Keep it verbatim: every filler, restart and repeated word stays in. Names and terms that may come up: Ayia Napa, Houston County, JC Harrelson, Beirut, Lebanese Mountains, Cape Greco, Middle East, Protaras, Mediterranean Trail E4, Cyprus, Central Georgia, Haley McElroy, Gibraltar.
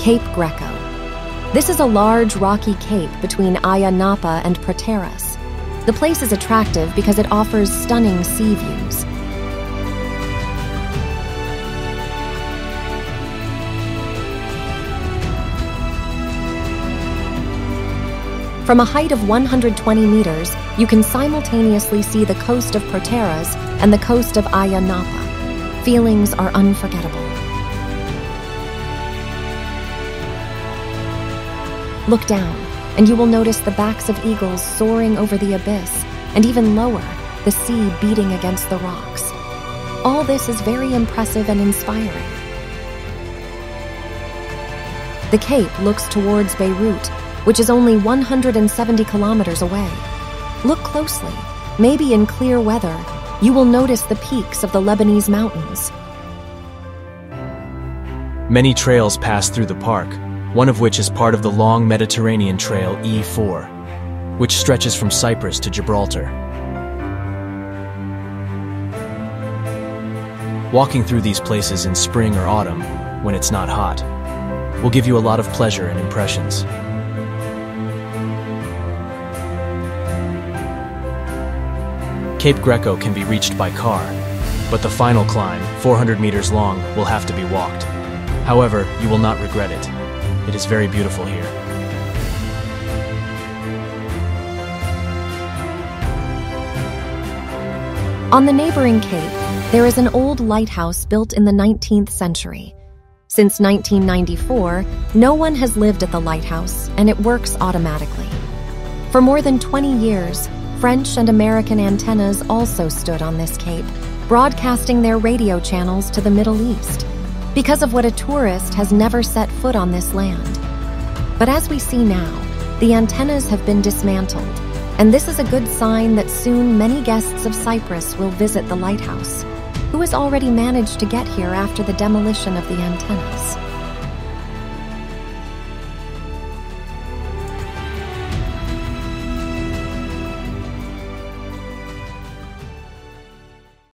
Cape Greco. This is a large rocky cape between Ayia Napa and Protaras. The place is attractive because it offers stunning sea views. From a height of one hundred twenty meters, you can simultaneously see the coast of Protaras and the coast of Ayia Napa. Feelings are unforgettable. Look down, and you will notice the backs of eagles soaring over the abyss, and even lower, the sea beating against the rocks. All this is very impressive and inspiring. The cape looks towards Beirut, which is only one hundred seventy kilometers away. Look closely. Maybe in clear weather, you will notice the peaks of the Lebanese Mountains. Many trails pass through the park, one of which is part of the long Mediterranean Trail E four, which stretches from Cyprus to Gibraltar. Walking through these places in spring or autumn, when it's not hot, will give you a lot of pleasure and impressions. Cape Greco can be reached by car, but the final climb, four hundred meters long, will have to be walked. However, you will not regret it. It is very beautiful here. On the neighboring cape, there is an old lighthouse built in the nineteenth century. Since nineteen ninety-four, no one has lived at the lighthouse, and it works automatically. For more than twenty years, French and American antennas also stood on this cape, broadcasting their radio channels to the Middle East, because of what a tourist has never set foot on this land. But as we see now, the antennas have been dismantled, and this is a good sign that soon many guests of Cyprus will visit the lighthouse, who has already managed to get here after the demolition of the antennas.